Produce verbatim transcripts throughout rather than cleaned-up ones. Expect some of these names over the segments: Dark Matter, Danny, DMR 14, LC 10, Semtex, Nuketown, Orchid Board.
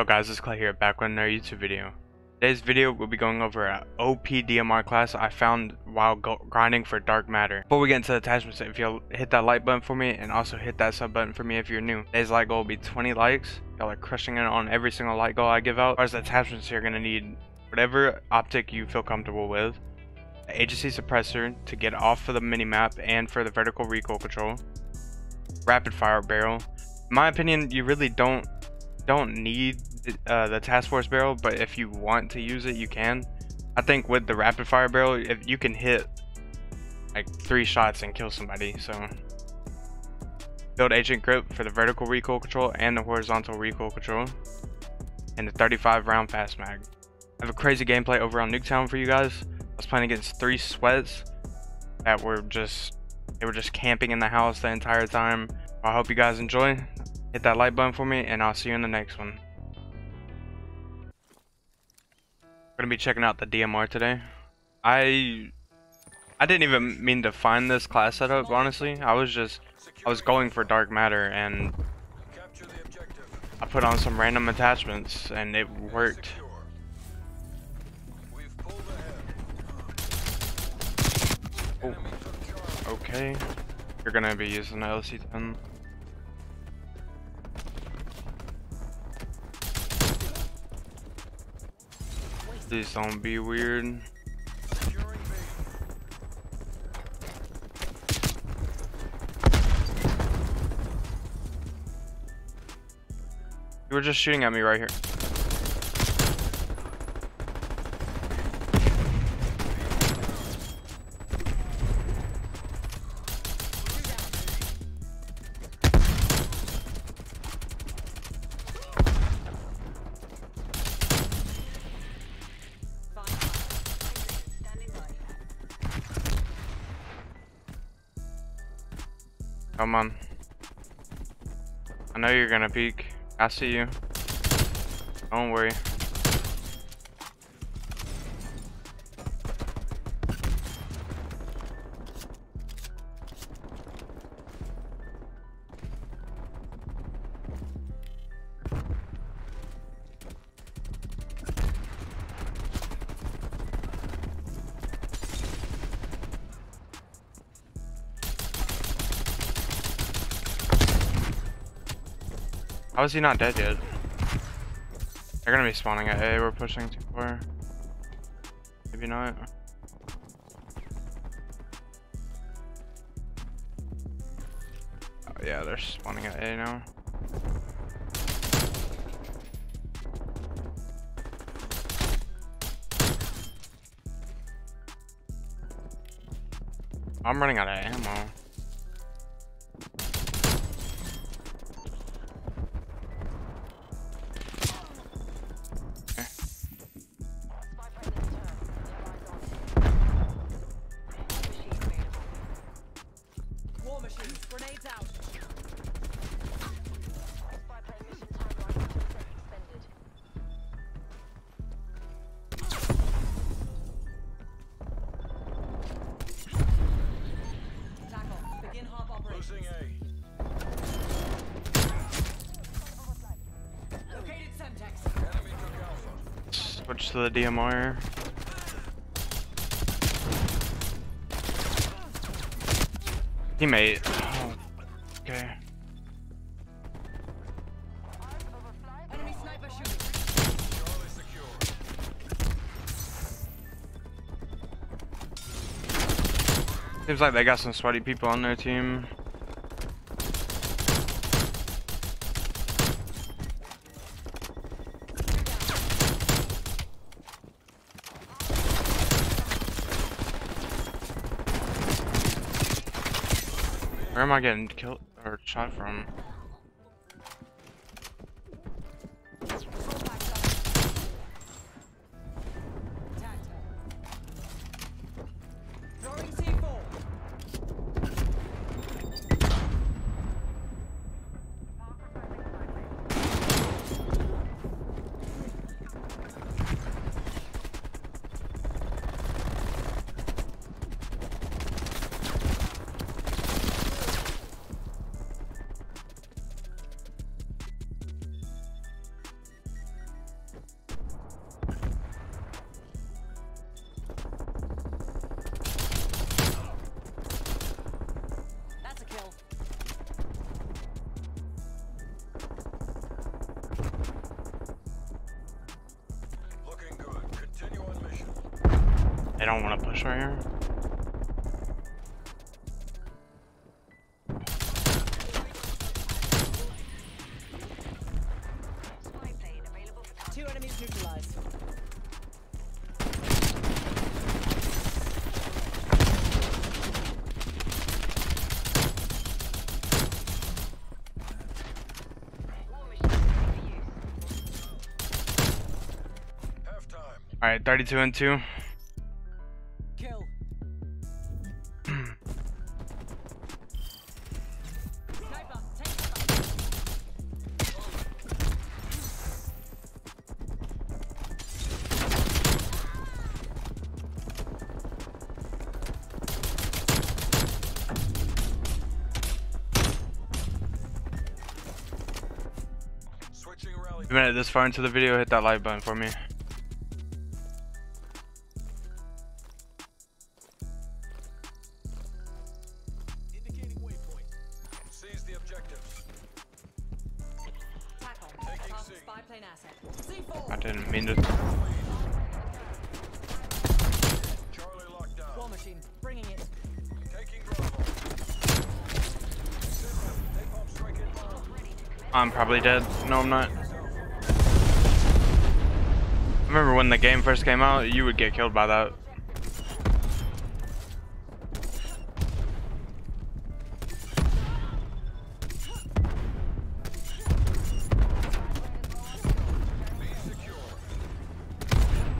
Yo guys, it's Clay here, back with another YouTube video. Today's video we'll be going over an O P D M R class I found while grinding for Dark Matter. Before we get into the attachments, if you'll hit that like button for me and also hit that sub button for me if you're new. Today's like goal will be twenty likes. Y'all are crushing it on every single like goal I give out. As far as the attachments, you're gonna need whatever optic you feel comfortable with, an agency suppressor to get off of the minimap and for the vertical recoil control, rapid fire barrel. In my opinion, you really don't don't need uh, the task force barrel, but if you want to use it, you can. I think with the rapid fire barrel, if you can hit like three shots and kill somebody. So build agent grip for the vertical recoil control and the horizontal recoil control, and the thirty-five round fast mag. I have a crazy gameplay over on Nuketown for you guys. I was playing against three sweats that were just they were just camping in the house the entire time. I hope you guys enjoy. Hit that like button for me, and I'll see you in the next one. We're gonna be checking out the D M R today. I I didn't even mean to find this class setup, honestly. I was just I was going for Dark Matter, and I put on some random attachments, and it worked. Oh. Okay, you're gonna be using the L C ten. Please don't be weird. You were just shooting at me right here. Come on. I know you're gonna peek. I see you. Don't worry. How is he not dead yet? They're gonna be spawning at A. We're pushing too far. Maybe not. Oh yeah, they're spawning at A now. I'm running out of ammo. Grenades out. Tackle. Begin hop operation. Located Semtex. Enemy took Alpha. Switch to the D M R. Teammate. Oh, okay. Enemy sniper shooting. Seems like they got some sweaty people on their team. Where am I getting killed or shot from? They don't want to push right here. Two enemies neutralized. All right, thirty-two and two. Kill. Switching rally. If you made it this far into the video, hit that like button for me. I didn't mean to. Charlie locked down. War machine, bringing it. Taking Bravo. I'm probably dead. No, I'm not. I remember when the game first came out, you would get killed by that.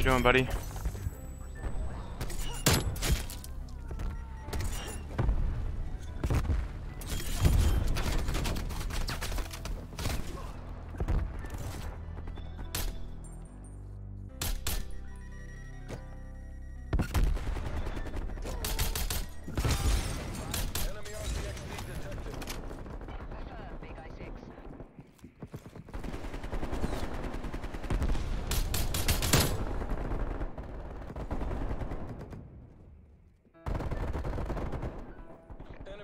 What you doing, buddy?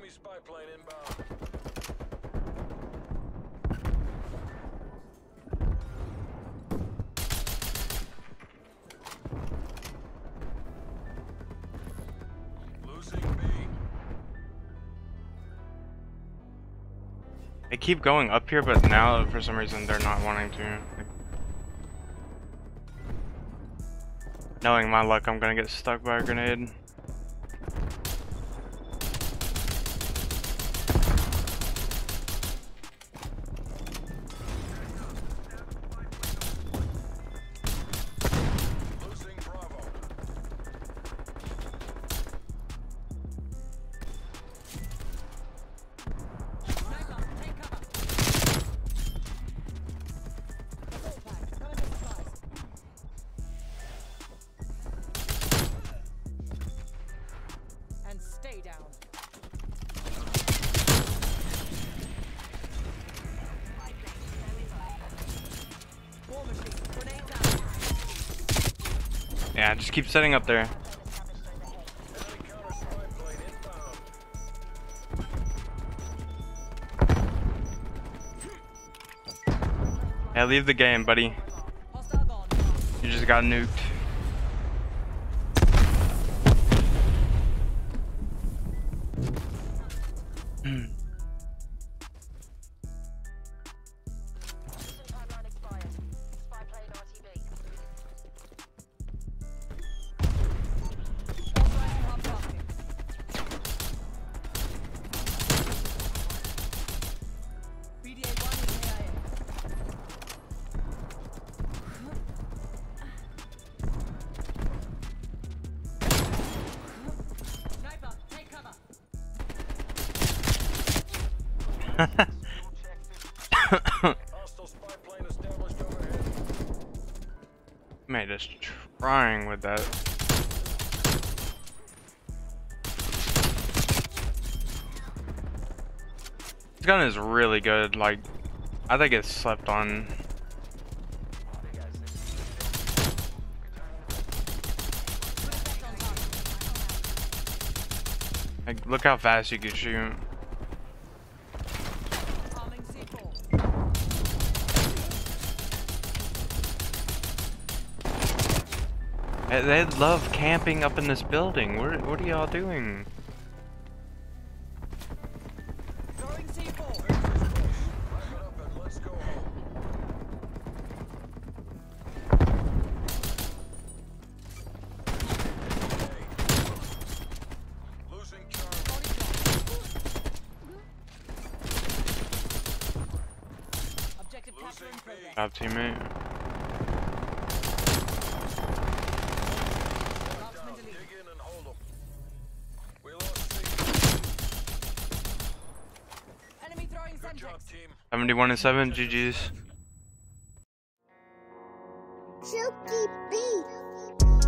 Spy plane inbound. Losing B. They keep going up here, but now for some reason they're not wanting to. Knowing my luck, I'm gonna get stuck by a grenade. Stay down. Yeah, just keep setting up there. Yeah, leave the game, buddy. You just got nuked. Man, just trying with that. This gun is really good. Like, I think it's slept on. Like, look how fast you can shoot. They love camping up in this building. What, what are y'all doing? Job teammate. seventy-one and seven, G G's. Chucky B.